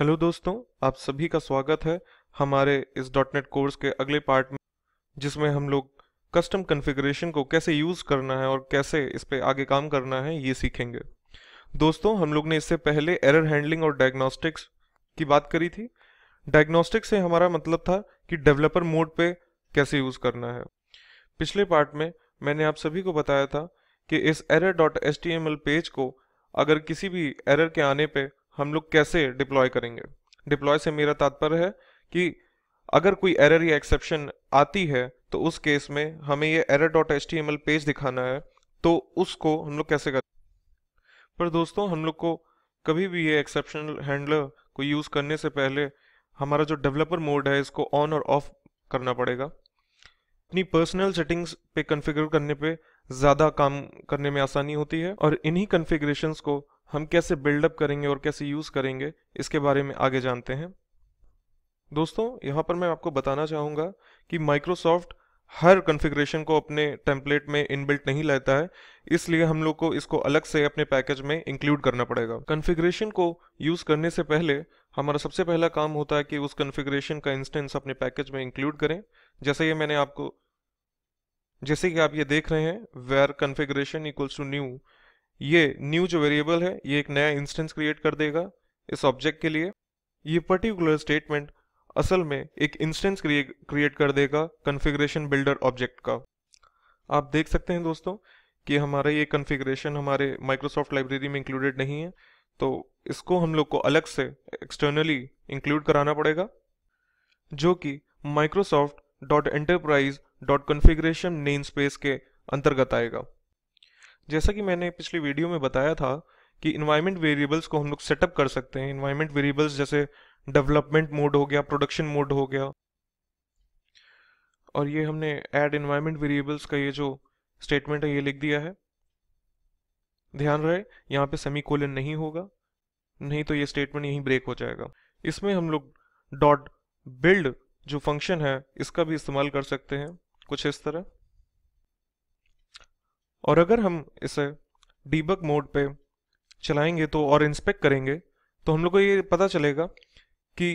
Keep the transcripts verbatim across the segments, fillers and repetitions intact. Hello दोस्तों, आप सभी का स्वागत है हमारे इस डॉट नेट कोर्स के अगले पार्ट में, जिसमें हम लोग कस्टम कॉन्फ़िगरेशन को कैसे यूज़ करना है और कैसे इस पे आगे काम करना है ये सीखेंगे। दोस्तों, हम लोग ने इससे पहले एरर हैंडलिंग और डायग्नोस्टिक्स की बात करी थी। डायग्नोस्टिक्स से हमारा मतलब था कि डेवलपर मोड पे कैसे यूज़ करना है। पिछले पार्ट में मैंने आप सभी को बताया था कि इस error dot H T M L page को अगर किसी भी एरर के आने पर हम लोग कैसे डिप्लॉय करेंगे। डिप्लॉय से मेरा तात्पर्य है कि अगर कोई एरर या एक्सेप्शन आती है तो उस केस में हमें ये error dot H T M L page दिखाना है, तो उसको हम लोग कैसे करें। पर दोस्तों, हम लोग को कभी भी ये एक्सेप्शन हैंडलर को यूज़ करने से पहले हमारा जो डेवलपर मोड है इसको ऑन और ऑफ करना पड़ेगा। अपनी पर्सनल सेटिंग्स पे कन्फिगर करने पे ज़्यादा काम करने में आसानी होती है, और इन्हीं कन्फिग्रेशंस को हम कैसे बिल्डअप करेंगे और कैसे यूज़ करेंगे इसके बारे में आगे जानते हैं। दोस्तों, यहाँ पर मैं आपको बताना चाहूँगा कि माइक्रोसॉफ्ट हर कॉन्फ़िगरेशन को अपने टेम्पलेट में इनबिल्ट नहीं लाता है, इसलिए हम लोग को इसको अलग से अपने पैकेज में इंक्लूड करना पड़ेगा। कॉन्फ़िगरेशन को यूज़ करने से पहले हमारा सबसे पहला काम होता है कि उस कॉन्फ़िगरेशन का इंस्टेंस अपने पैकेज में इंक्लूड करें। जैसे ये मैंने आपको जैसे कि आप ये देख रहे हैं, where configuration equals to new, ये न्यू जो वेरिएबल है ये एक नया इंस्टेंस क्रिएट कर देगा इस ऑब्जेक्ट के लिए। ये पर्टिकुलर स्टेटमेंट असल में एक इंस्टेंस क्रिएट कर देगा कॉन्फ़िगरेशन बिल्डर ऑब्जेक्ट का। आप देख सकते हैं दोस्तों कि हमारा ये कॉन्फ़िगरेशन हमारे माइक्रोसॉफ्ट लाइब्रेरी में इंक्लूडेड नहीं है, तो इसको हम लोग को अलग से एक्सटर्नली इंक्लूड कराना पड़ेगा, जो कि Microsoft dot enterprise dot configuration namespace के अंतर्गत आएगा। जैसा कि मैंने पिछली वीडियो में बताया था कि इन्वायरमेंट वेरिएबल्स को हम लोग सेटअप कर सकते हैं। इन्वायरमेंट वेरिएबल्स जैसे डेवलपमेंट मोड हो गया, प्रोडक्शन मोड हो गया, और ये हमने ऐड इन्वायरमेंट वेरिएबल्स का ये जो स्टेटमेंट है ये लिख दिया है। ध्यान रहे, यहाँ पे सेमीकोलन नहीं होगा, नहीं तो ये स्टेटमेंट यहीं ब्रेक हो जाएगा। इसमें हम लोग डॉट बिल्ड जो फंक्शन है इसका भी इस्तेमाल कर सकते हैं कुछ इस तरह। और अगर हम इसे डीबग मोड पे चलाएंगे तो और इंस्पेक्ट करेंगे तो हम लोग को ये पता चलेगा कि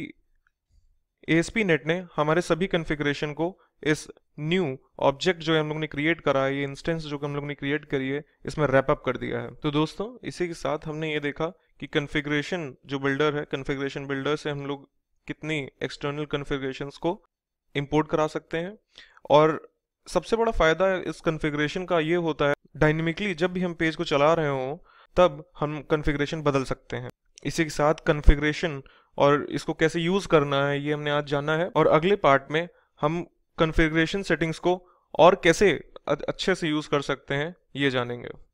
A S P dot net ने हमारे सभी कॉन्फ़िगरेशन को इस न्यू ऑब्जेक्ट जो हम लोग ने क्रिएट करा है, ये इंस्टेंस जो हम लोग ने क्रिएट करी है, इसमें रैप अप कर दिया है। तो दोस्तों, इसी के साथ हमने ये देखा कि कॉन्फ़िगरेशन जो बिल्डर है, कॉन्फ़िगरेशन बिल्डर से हम लोग कितनी एक्सटर्नल कॉन्फ़िगरेशंस को इंपोर्ट करा सकते हैं। और सबसे बड़ा फ़ायदा इस कॉन्फ़िगरेशन का ये होता है, डायनेमिकली जब भी हम पेज को चला रहे हों तब हम कॉन्फ़िगरेशन बदल सकते हैं। इसी के साथ कॉन्फ़िगरेशन और इसको कैसे यूज़ करना है ये हमने आज जाना है, और अगले पार्ट में हम कॉन्फ़िगरेशन सेटिंग्स को और कैसे अच्छे से यूज़ कर सकते हैं ये जानेंगे।